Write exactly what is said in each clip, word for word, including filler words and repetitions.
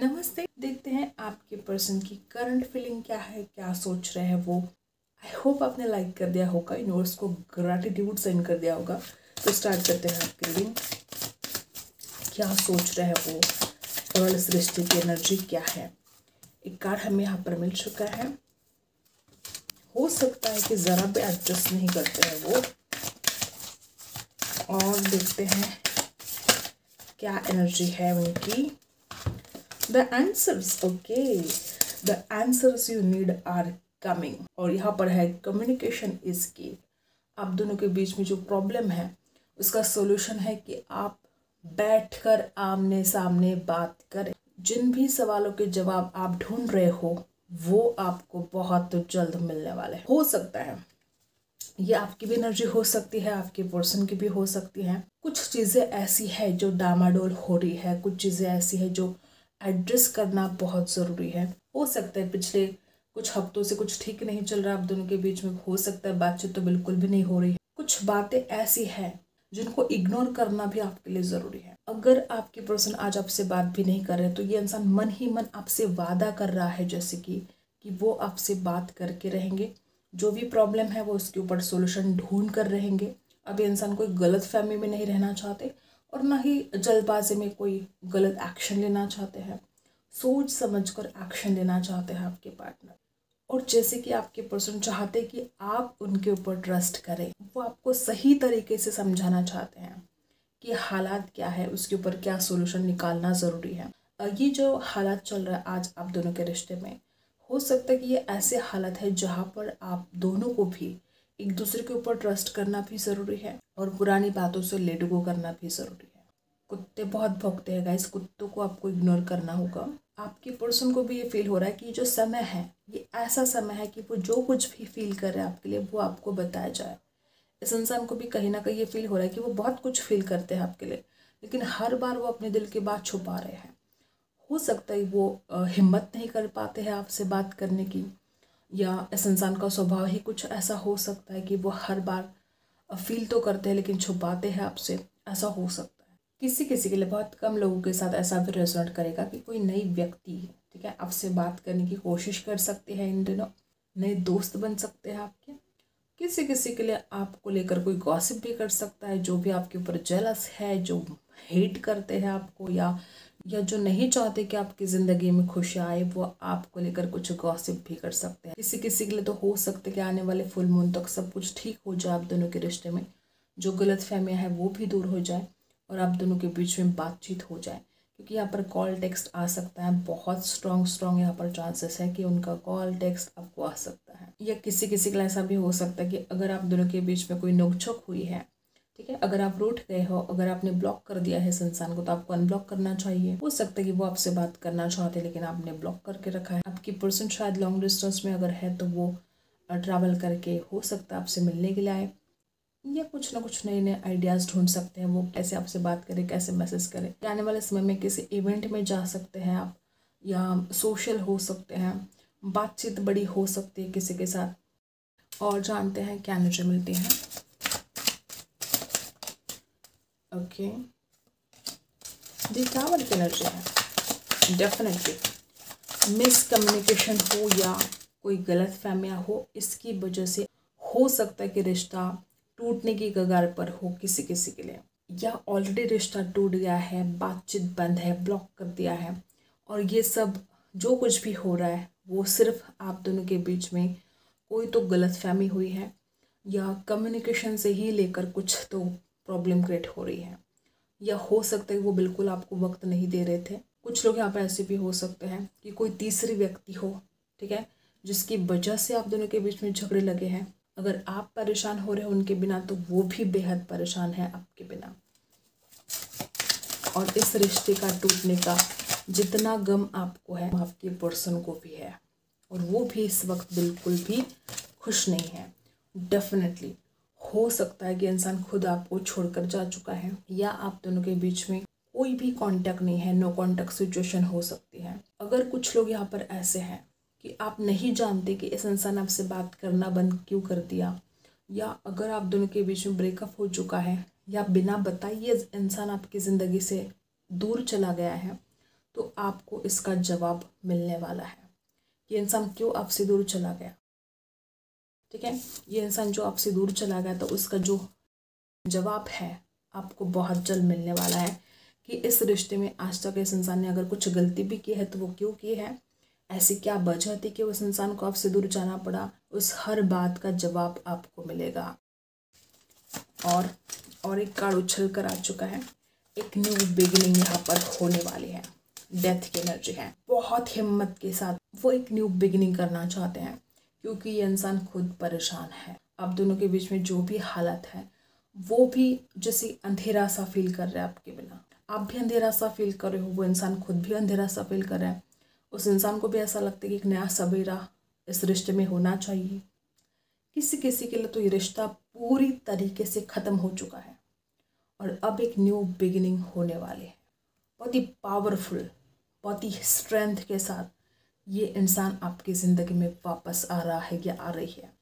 नमस्ते। देखते हैं आपके पर्सन की करंट फीलिंग क्या है, क्या सोच रहे हैं वो। आई होप आपने लाइक कर दिया होगा, यूनिवर्स को ग्रैटिट्यूड सेंड कर दिया होगा। तो स्टार्ट करते हैं आपकी रीडिंग। क्या सोच रहे हैं वो, और इस रिश्ते की एनर्जी क्या है। एक कार्ड हमें यहाँ पर मिल चुका है। हो सकता है कि ज़रा भी एडजस्ट नहीं करते हैं वो। और देखते हैं क्या एनर्जी है उनकी। The answers, okay, the answers you need are coming. और यहाँ पर है कम्युनिकेशन इज की। आप दोनों के बीच में जो प्रॉब्लम है उसका सॉल्यूशन है कि आप बैठकर आमने सामने बात करें। जिन भी सवालों के जवाब आप ढूंढ रहे हो वो आपको बहुत जल्द मिलने वाले। हो सकता है ये आपकी भी एनर्जी हो सकती है, आपके पर्सन की भी हो सकती है। कुछ चीज़ें ऐसी है जो डामाडोल हो रही है, कुछ चीज़ें ऐसी है जो एड्रेस करना बहुत ज़रूरी है। हो सकता है पिछले कुछ हफ्तों से कुछ ठीक नहीं चल रहा आप दोनों के बीच में। हो सकता है बातचीत तो बिल्कुल भी नहीं हो रही है। कुछ बातें ऐसी हैं जिनको इग्नोर करना भी आपके लिए ज़रूरी है। अगर आपके पर्सन आज आपसे बात भी नहीं कर रहे तो ये इंसान मन ही मन आपसे वादा कर रहा है जैसे कि कि वो आपसे बात करके रहेंगे, जो भी प्रॉब्लम है वो उसके ऊपर सॉल्यूशन ढूंढ कर रहेंगे। अब ये इंसान कोई गलत फहमी में नहीं रहना चाहते और ना ही जल्दबाजी में कोई गलत एक्शन लेना चाहते हैं। सोच समझ कर एक्शन लेना चाहते हैं आपके पार्टनर। और जैसे कि आपके पर्सन चाहते कि आप उनके ऊपर ट्रस्ट करें, वो आपको सही तरीके से समझाना चाहते हैं कि हालात क्या है, उसके ऊपर क्या सॉल्यूशन निकालना ज़रूरी है। ये जो हालात चल रहा है आज आप दोनों के रिश्ते में, हो सकता है कि ये ऐसे हालत है जहाँ पर आप दोनों को भी एक दूसरे के ऊपर ट्रस्ट करना भी ज़रूरी है और पुरानी बातों से लेट गो करना भी ज़रूरी है। कुत्ते बहुत भौंकते हैं गाइस, कुत्तों को आपको इग्नोर करना होगा। आपके पर्सन को भी ये फील हो रहा है कि जो समय है ये ऐसा समय है कि वो जो कुछ भी फील कर रहे हैं आपके लिए वो आपको बताया जाए। इस इंसान को भी कहीं ना कहीं ये फील हो रहा है कि वो बहुत कुछ फील करते हैं आपके लिए, लेकिन हर बार वो अपने दिल की बात छुपा रहे हैं। हो सकता है वो हिम्मत नहीं कर पाते हैं आपसे बात करने की, या इस इंसान का स्वभाव ही कुछ ऐसा हो सकता है कि वो हर बार फील तो करते हैं लेकिन छुपाते हैं आपसे। ऐसा हो सकता है किसी किसी के लिए, बहुत कम लोगों के साथ ऐसा भी रेजोनेट करेगा कि कोई नई व्यक्ति, ठीक है, आपसे बात करने की कोशिश कर सकते हैं। इन दिनों नए दोस्त बन सकते हैं आपके। किसी किसी के लिए आपको लेकर कोई गॉसिप भी कर सकता है, जो भी आपके ऊपर जेलस है, जो हेट करते हैं आपको, या या जो नहीं चाहते कि आपकी ज़िंदगी में खुशी आए, वो आपको लेकर कुछ गॉसिप भी कर सकते हैं। किसी किसी के लिए तो हो सकता है कि आने वाले फुल मून तक सब कुछ ठीक हो जाए आप दोनों के रिश्ते में। जो गलतफहमियां हैं वो भी दूर हो जाए और आप दोनों के बीच में बातचीत हो जाए, क्योंकि यहाँ पर कॉल टेक्स्ट आ सकता है। बहुत स्ट्रॉन्ग स्ट्रॉन्ग यहाँ पर चांसेस है कि उनका कॉल टेक्स्ट आपको आ सकता है। या किसी किसी के लिए ऐसा भी हो सकता है कि अगर आप दोनों के बीच में कोई नोकझोंक हुई है, ठीक है, अगर आप रूठ गए हो, अगर आपने ब्लॉक कर दिया है इस इंसान को, तो आपको अनब्लॉक करना चाहिए। हो सकता है कि वो आपसे बात करना चाहते हैं लेकिन आपने ब्लॉक करके रखा है। आपकी पर्सन शायद लॉन्ग डिस्टेंस में अगर है तो वो ट्रैवल करके हो सकता है आपसे मिलने के लिए आए, या कुछ ना कुछ नए नए आइडियाज़ ढूंढ सकते हैं। वो कैसे आपसे बात करें, कैसे मैसेज करें। आने वाले समय में किसी इवेंट में जा सकते हैं आप, या सोशल हो सकते हैं, बातचीत बड़ी हो सकती है किसी के साथ। और जानते हैं क्या एनर्जी मिलती है। ओके, दी टावर की एनर्जी है। डेफिनेटली मिसकम्युनिकेशन हो या कोई गलत फहमियाँ हो, इसकी वजह से हो सकता है कि रिश्ता टूटने की कगार पर हो किसी किसी के लिए, या ऑलरेडी रिश्ता टूट गया है, बातचीत बंद है, ब्लॉक कर दिया है। और ये सब जो कुछ भी हो रहा है वो सिर्फ आप दोनों के बीच में कोई तो गलतफहमी हुई है, या कम्युनिकेशन से ही लेकर कुछ तो प्रॉब्लम क्रिएट हो रही है। या हो सकता है वो बिल्कुल आपको वक्त नहीं दे रहे थे। कुछ लोग यहाँ पर ऐसे भी हो सकते हैं कि कोई तीसरी व्यक्ति हो, ठीक है, जिसकी वजह से आप दोनों के बीच में झगड़े लगे हैं। अगर आप परेशान हो रहे हो उनके बिना तो वो भी बेहद परेशान है आपके बिना। और इस रिश्ते का टूटने का जितना गम आपको है आपके पर्सन को भी है, और वो भी इस वक्त बिल्कुल भी खुश नहीं है। डेफिनेटली हो सकता है कि इंसान खुद आपको छोड़कर जा चुका है, या आप दोनों के बीच में कोई भी कांटेक्ट नहीं है, नो कांटेक्ट सिचुएशन हो सकती है। अगर कुछ लोग यहाँ पर ऐसे हैं कि आप नहीं जानते कि इस इंसान आपसे बात करना बंद क्यों कर दिया, या अगर आप दोनों के बीच में ब्रेकअप हो चुका है, या बिना बताइए इंसान आपकी ज़िंदगी से दूर चला गया है, तो आपको इसका जवाब मिलने वाला है कि इंसान क्यों आपसे दूर चला गया। ठीक है, ये इंसान जो आपसे दूर चला गया तो उसका जो जवाब है आपको बहुत जल्द मिलने वाला है कि इस रिश्ते में आज तक इस इंसान ने अगर कुछ गलती भी की है तो वो क्यों की है, ऐसी क्या वजह थी कि उस इंसान को आपसे दूर जाना पड़ा, उस हर बात का जवाब आपको मिलेगा। और और एक कार्ड उछल कर आ चुका है, एक न्यू बिगिनिंग यहाँ पर होने वाली है। डेथ की एनर्जी है, बहुत हिम्मत के साथ वो एक न्यू बिगिनिंग करना चाहते हैं क्योंकि ये इंसान खुद परेशान है। आप दोनों के बीच में जो भी हालत है वो भी जैसे अंधेरा सा फील कर रहा है आपके बिना, आप भी अंधेरा सा फील कर रहे हो, वो इंसान खुद भी अंधेरा सा फील कर रहा है। उस इंसान को भी ऐसा लगता है कि एक नया सबेरा इस रिश्ते में होना चाहिए। किसी किसी के लिए तो ये रिश्ता पूरी तरीके से ख़त्म हो चुका है और अब एक न्यू बिगिनिंग होने वाली है। बहुत ही पावरफुल, बहुत ही स्ट्रेंथ के साथ ये इंसान आपकी ज़िंदगी में वापस आ रहा है या आ रही है।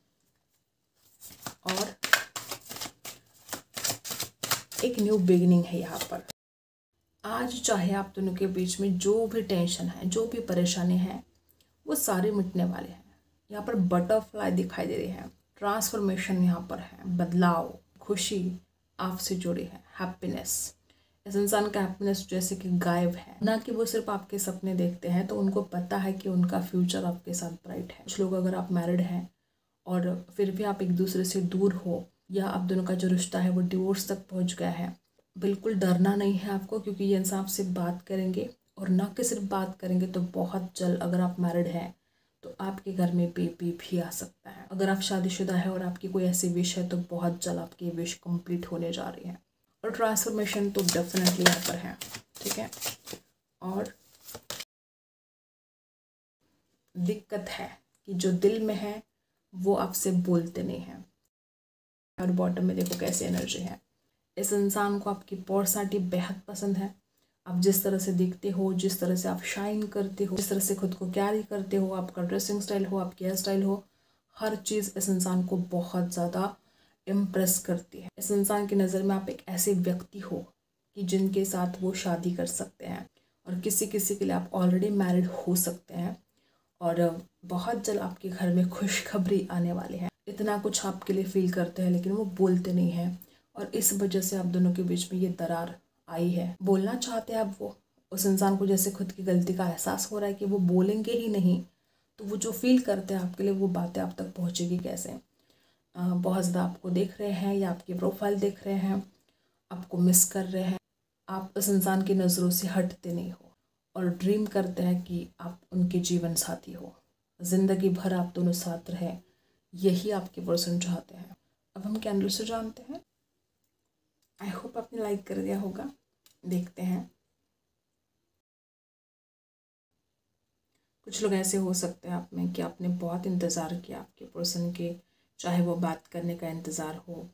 और एक न्यू बिगिनिंग है यहाँ पर। आज चाहे आप दोनों के बीच में जो भी टेंशन है, जो भी परेशानी है, वो सारे मिटने वाले हैं। यहाँ पर बटरफ्लाई दिखाई दे रही है, ट्रांसफॉर्मेशन यहाँ पर है, बदलाव, खुशी आपसे जुड़ी है, हैप्पीनेस। इस इंसान का हैप्पीनेस जैसे कि गायब है, ना कि वो सिर्फ आपके सपने देखते हैं तो उनको पता है कि उनका फ्यूचर आपके साथ ब्राइट है। कुछ लोग, अगर आप मैरिड हैं और फिर भी आप एक दूसरे से दूर हो या आप दोनों का जो रिश्ता है वो डिवोर्स तक पहुँच गया है, बिल्कुल डरना नहीं है आपको क्योंकि ये इंसान आपसे बात करेंगे और ना कि सिर्फ बात करेंगे तो बहुत जल्द, अगर आप मैरिड हैं तो आपके घर में बेबी भी आ सकता है। अगर आप शादीशुदा है और आपकी कोई ऐसी विश है तो बहुत जल्द आपकी विश कंप्लीट होने जा रही है। और ट्रांसफॉर्मेशन तो डेफिनेटली यहाँ पर है। ठीक है, और दिक्कत है कि जो दिल में है वो आपसे बोलते नहीं हैं। और बॉटम में देखो कैसी एनर्जी है, इस इंसान को आपकी पर्सनालिटी बेहद पसंद है। आप जिस तरह से दिखते हो, जिस तरह से आप शाइन करते हो, जिस तरह से खुद को कैरी करते हो, आपका ड्रेसिंग स्टाइल हो, आपकी हेयर स्टाइल हो, हर चीज़ इस इंसान को बहुत ज़्यादा इम्प्रेस करती है। इस इंसान की नज़र में आप एक ऐसे व्यक्ति हो कि जिनके साथ वो शादी कर सकते हैं और किसी किसी के लिए आप ऑलरेडी मैरिड हो सकते हैं। और बहुत जल्द आपके घर में खुशखबरी आने वाली है। इतना कुछ आपके लिए फील करते हैं लेकिन वो बोलते नहीं हैं और इस वजह से आप दोनों के बीच में ये दरार आई है। बोलना चाहते हैं अब वो, उस इंसान को जैसे खुद की गलती का एहसास हो रहा है कि वो बोलेंगे ही नहीं तो वो जो फील करते हैं आपके लिए वो बातें आप तक पहुंचेगी कैसे। आ, बहुत ज़्यादा आपको देख रहे हैं या आपकी प्रोफाइल देख रहे हैं, आपको मिस कर रहे हैं, आप उस इंसान की नज़रों से हटते नहीं हो और ड्रीम करते हैं कि आप उनके जीवन साथी हो, ज़िंदगी भर आप दोनों साथ रहें, यही आपके पर्सन चाहते हैं। अब हम कैंडल से जानते हैं। आई होप आपने लाइक कर दिया होगा, देखते हैं। कुछ लोग ऐसे हो सकते हैं आप में कि आपने बहुत इंतज़ार किया आपके पर्सन के, चाहे वो बात करने का इंतज़ार हो,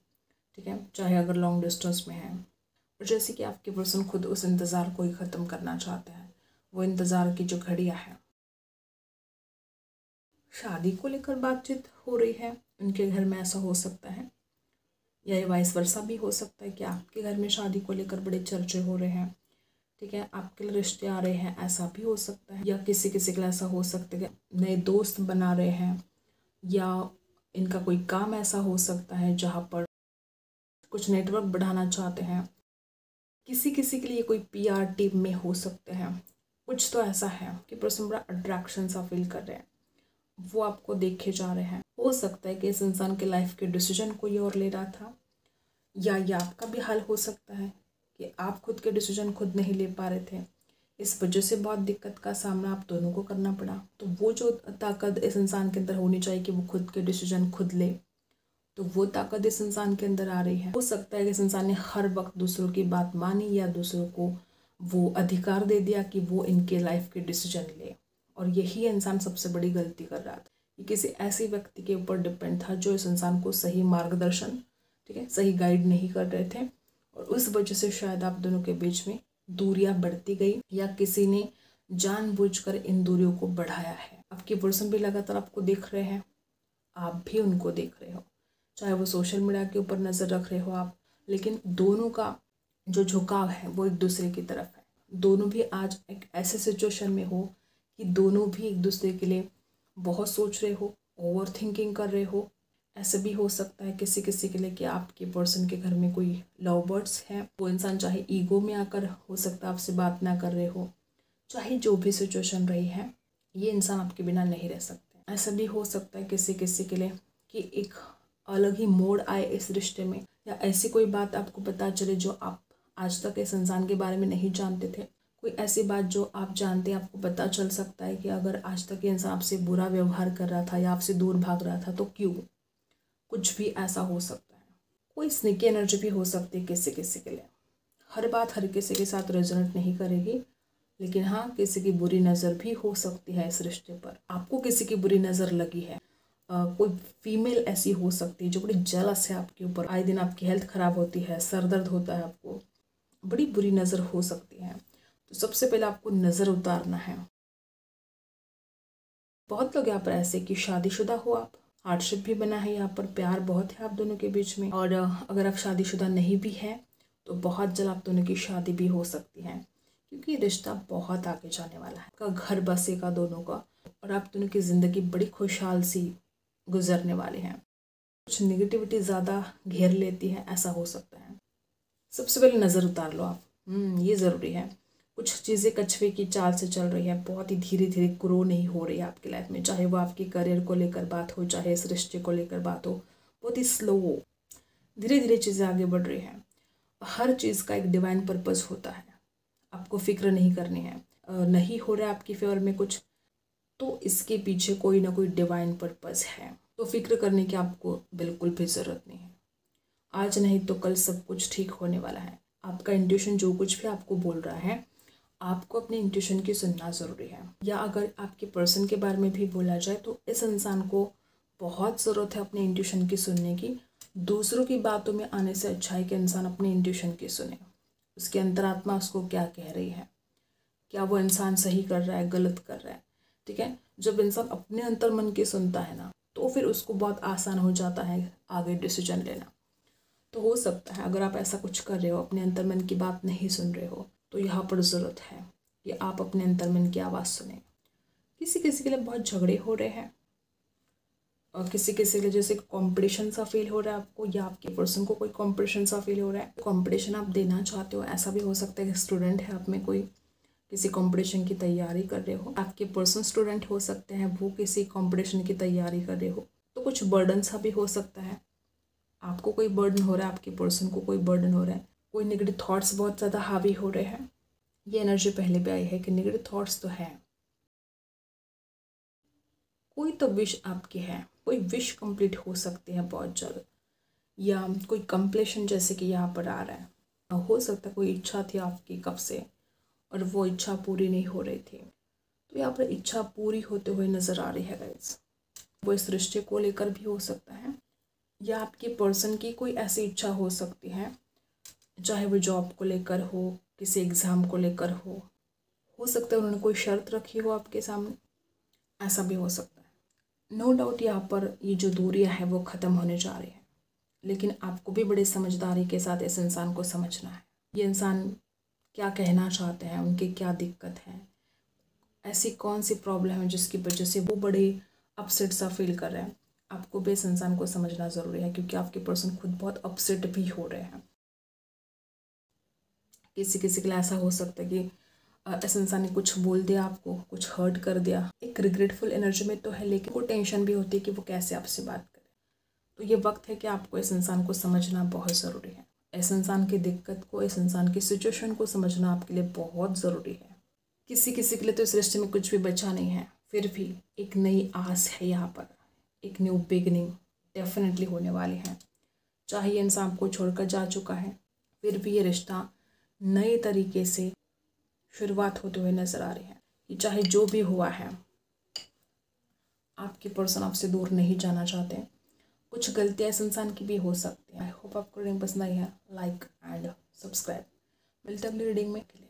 ठीक है, चाहे अगर लॉन्ग डिस्टेंस में है। और जैसे कि आपके पर्सन खुद उस इंतज़ार को ही ख़त्म करना चाहते हैं, वो इंतज़ार की जो घड़ियां है। शादी को लेकर बातचीत हो रही है, उनके घर में ऐसा हो सकता है या ये वाइस वर्सा भी हो सकता है कि आपके घर में शादी को लेकर बड़े चर्चे हो रहे हैं। ठीक है, आपके लिए रिश्ते आ रहे हैं, ऐसा भी हो सकता है। या किसी किसी के लिए ऐसा हो सकता है कि नए दोस्त बना रहे हैं या इनका कोई काम ऐसा हो सकता है जहाँ पर कुछ नेटवर्क बढ़ाना चाहते हैं। किसी किसी के लिए कोई पीआर टीम में हो सकते हैं। कुछ तो ऐसा है कि पर्सन बड़ा अट्रैक्शन सा फील कर रहे हैं, वो आपको देखे जा रहे हैं। हो सकता है कि इस इंसान के लाइफ के डिसीजन कोई और ले रहा था, या या आपका भी हाल हो सकता है कि आप खुद के डिसीजन खुद नहीं ले पा रहे थे, इस वजह से बहुत दिक्कत का सामना आप दोनों को करना पड़ा। तो वो जो ताकत इस इंसान के अंदर होनी चाहिए कि वो खुद के डिसीजन खुद ले, तो वो ताकत इस इंसान के अंदर आ रही है। हो सकता है कि इस इंसान ने हर वक्त दूसरों की बात मानी या दूसरों को वो अधिकार दे दिया कि वो इनके लाइफ के डिसीजन ले, और यही इंसान सबसे बड़ी गलती कर रहा था। ये किसी ऐसे व्यक्ति के ऊपर डिपेंड था जो इस इंसान को सही मार्गदर्शन, ठीक है, सही गाइड नहीं कर रहे थे, और उस वजह से शायद आप दोनों के बीच में दूरियां बढ़ती गई या किसी ने जानबूझकर इन दूरियों को बढ़ाया है। आपके पर्सन भी लगातार आपको देख रहे हैं, आप भी उनको देख रहे हो, चाहे वो सोशल मीडिया के ऊपर नज़र रख रहे हो आप, लेकिन दोनों का जो झुकाव है वो एक दूसरे की तरफ है। दोनों भी आज एक ऐसे सिचुएशन में हो कि दोनों भी एक दूसरे के लिए बहुत सोच रहे हो, ओवर थिंकिंग कर रहे हो। ऐसा भी हो सकता है किसी किसी के लिए कि आपके पर्सन के घर में कोई लव बर्ड्स हैं, वो इंसान चाहे ईगो में आकर हो सकता है आपसे बात ना कर रहे हो, चाहे जो भी सिचुएशन रही है ये इंसान आपके बिना नहीं रह सकते। ऐसा भी हो सकता है किसी किसी के लिए कि एक अलग ही मोड़ आए इस रिश्ते में, या ऐसी कोई बात आपको पता चले जो आप आज तक इस इंसान के बारे में नहीं जानते थे। कोई ऐसी बात जो आप जानते हैं आपको पता चल सकता है कि अगर आज तक ये इंसान आपसे बुरा व्यवहार कर रहा था या आपसे दूर भाग रहा था तो क्यों, कुछ भी ऐसा हो सकता है। कोई स्नीकी एनर्जी भी हो सकती है किसी किसी के लिए। हर बात हर किसी के साथ रेजोनेट नहीं करेगी, लेकिन हाँ किसी की बुरी नज़र भी हो सकती है इस रिश्ते पर। आपको किसी की बुरी नज़र लगी है, Uh, कोई फीमेल ऐसी हो सकती है जो बड़ी जलस है आपके ऊपर, आए दिन आपकी हेल्थ ख़राब होती है, सर दर्द होता है, आपको बड़ी बुरी नज़र हो सकती है। तो सबसे पहले आपको नज़र उतारना है। बहुत लोग यहाँ पर ऐसे कि शादीशुदा हो आप, हार्डशिप भी बना है यहाँ पर, प्यार बहुत है आप दोनों के बीच में, और अगर आप शादीशुदा नहीं भी हैं तो बहुत जल्द आप दोनों की शादी भी हो सकती है, क्योंकि रिश्ता बहुत आगे जाने वाला है। आपका घर बसेगा दोनों का, और आप दोनों की ज़िंदगी बड़ी खुशहाल सी गुजरने वाले हैं। कुछ नेगेटिविटी ज़्यादा घेर लेती है, ऐसा हो सकता है। सबसे पहले नज़र उतार लो आप, ये ज़रूरी है। कुछ चीज़ें कछुए की चाल से चल रही है, बहुत ही धीरे धीरे ग्रो नहीं हो रही है आपकी लाइफ में, चाहे वो आपके करियर को लेकर बात हो, चाहे इस रिश्ते को लेकर बात हो, बहुत ही स्लो हो, धीरे धीरे चीज़ें आगे बढ़ रही हैं। हर चीज़ का एक डिवाइन पर्पज़ होता है, आपको फिक्र नहीं करनी है। नहीं हो रहा है आपकी फेवर में कुछ तो इसके पीछे कोई ना कोई डिवाइन पर्पज़ है, तो फिक्र करने की आपको बिल्कुल भी ज़रूरत नहीं है। आज नहीं तो कल सब कुछ ठीक होने वाला है। आपका इंट्यूशन जो कुछ भी आपको बोल रहा है, आपको अपने इंट्यूशन की सुनना ज़रूरी है। या अगर आपके पर्सन के बारे में भी बोला जाए तो इस इंसान को बहुत ज़रूरत है अपने इंट्यूशन की सुनने की। दूसरों की बातों में आने से अच्छा है कि इंसान अपने इंट्यूशन की सुने, उसकी अंतरात्मा उसको क्या कह रही है, क्या वो इंसान सही कर रहा है, गलत कर रहा है। ठीक है, जब इंसान अपने अंतर्मन की सुनता है ना, तो फिर उसको बहुत आसान हो जाता है आगे डिसीजन लेना। तो हो सकता है अगर आप ऐसा कुछ कर रहे हो, अपने अंतर्मन की बात नहीं सुन रहे हो, तो यहाँ पर ज़रूरत है कि आप अपने अंतर्मन की आवाज़ सुने। किसी किसी के लिए बहुत झगड़े हो रहे हैं, और किसी किसी के लिए जैसे कॉम्पिटिशन सा फील हो रहा है आपको, या आपके पर्सन को कोई कॉम्पिटिशन सा फील हो रहा है। कॉम्पिटिशन आप देना चाहते हो, ऐसा भी हो सकता है कि स्टूडेंट है आप में कोई, किसी कंपटीशन की तैयारी कर रहे हो। आपके पर्सन स्टूडेंट हो सकते हैं, वो किसी कंपटीशन की तैयारी कर रहे हो, तो कुछ बर्डन सा भी हो सकता है। आपको कोई बर्डन हो रहा है, आपके पर्सन को कोई बर्डन हो रहा है, कोई नेगेटिव थॉट्स बहुत ज़्यादा हावी हो रहे हैं। ये एनर्जी पहले भी आई है कि नेगेटिव थॉट्स तो है। कोई तो विश आपकी है, कोई विश कंप्लीट हो सकती है बहुत जल्द, या कोई कंप्लीशन जैसे कि यहाँ पर आ रहा है। हो सकता है कोई इच्छा थी आपकी कब से और वो इच्छा पूरी नहीं हो रही थी, तो यहाँ पर इच्छा पूरी होते हुए नज़र आ रही है गाइस। वो इस रिश्ते को लेकर भी हो सकता है, या आपके पर्सन की कोई ऐसी इच्छा हो सकती है, चाहे वो जॉब को लेकर हो, किसी एग्ज़ाम को लेकर हो। हो सकता है उन्होंने कोई शर्त रखी हो आपके सामने, ऐसा भी हो सकता है। नो डाउट यहाँ पर ये जो दूरियाँ हैं वो ख़त्म होने जा रही है, लेकिन आपको भी बड़े समझदारी के साथ इस इंसान को समझना है। ये इंसान क्या कहना चाहते हैं, उनकी क्या दिक्कत है, ऐसी कौन सी प्रॉब्लम है जिसकी वजह से वो बड़े अपसेट सा फील कर रहे हैं। आपको भी इस इंसान को समझना ज़रूरी है, क्योंकि आपके पर्सन खुद बहुत अपसेट भी हो रहे हैं। किसी किसी के लिए ऐसा हो सकता है कि इस इंसान ने कुछ बोल दिया आपको, कुछ हर्ट कर दिया। एक रिग्रेटफुल एनर्जी में तो है, लेकिन वो टेंशन भी होती है कि वो कैसे आपसे बात करे। तो ये वक्त है कि आपको इस इंसान को समझना बहुत ज़रूरी है। इस इंसान की दिक्कत को, इस इंसान की सिचुएशन को समझना आपके लिए बहुत ज़रूरी है। किसी किसी के लिए तो इस रिश्ते में कुछ भी बचा नहीं है, फिर भी एक नई आस है यहाँ पर, एक न्यू बिगनिंग डेफिनेटली होने वाली है। चाहे ये इंसान आपको छोड़कर जा चुका है, फिर भी ये रिश्ता नए तरीके से शुरुआत होते हुए नज़र आ रही है। ये चाहे जो भी हुआ है, आपके पर्सन आपसे दूर नहीं जाना चाहते। कुछ गलतियाँ इस इंसान की भी हो सकती हैं। आई होप आपको रीडिंग पसंद आई है। Like and subscribe. मिलते हैं अगली रीडिंग में।